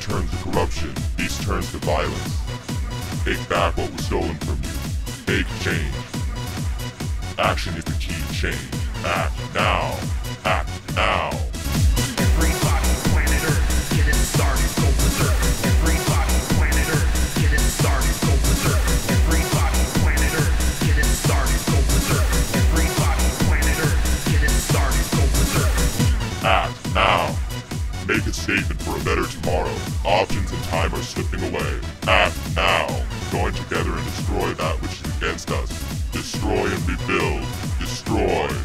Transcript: turns to corruption, east turns to violence. Take back what was stolen from you. Make change. Action is the key to change. Act now. Act now. Everybody, planet Earth, get it started, go berserk. Everybody, planet Earth, get it started, go berserk. Everybody, planet Earth, get it started, go berserk. Everybody, planet Earth, get it started, go berserk. Act now. Make a statement for a better tomorrow. Options and time are slipping away. Act now. Join together and destroy that which is against us. Destroy and rebuild. Destroy.